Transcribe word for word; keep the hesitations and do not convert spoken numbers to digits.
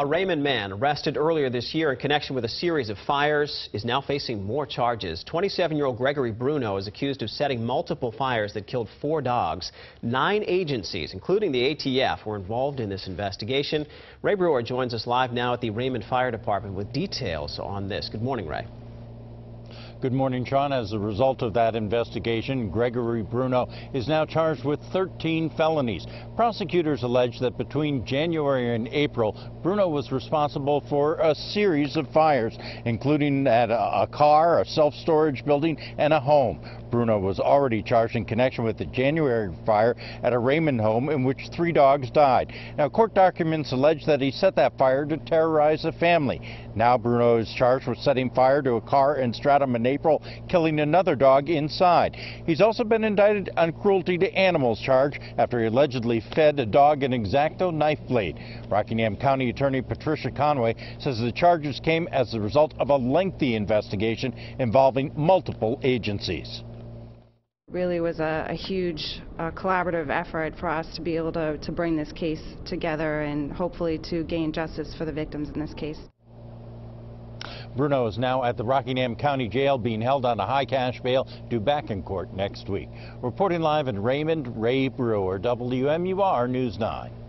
A Raymond man arrested earlier this year in connection with a series of fires is now facing more charges. twenty-seven-year-old Gregory Bruno is accused of setting multiple fires that killed four dogs. Nine agencies, including the A T F, were involved in this investigation. Ray Brewer joins us live now at the Raymond Fire Department with details on this. Good morning, Ray. Good morning, Sean. As a result of that investigation, Gregory Bruno is now charged with thirteen felonies. Prosecutors allege that between January and April, Bruno was responsible for a series of fires, including at a, a car, a self-storage building, and a home. Bruno was already charged in connection with the January fire at a Raymond home in which three dogs died. Now, court documents allege that he set that fire to terrorize a family. Now, Bruno is charged with setting fire to a car in Stratham in April, killing another dog inside. He's also been indicted on cruelty to animals charge after he allegedly fed a dog an X-Acto knife blade. Rockingham County Attorney Patricia Conway says the charges came as the result of a lengthy investigation involving multiple agencies. Really was a, a huge uh, collaborative effort for us to be able to, to bring this case together and hopefully to gain justice for the victims in this case. Bruno is now at the Rockingham County Jail being held on a high cash bail, due back in court next week. Reporting live in Raymond, Ray Brewer, W M U R News nine.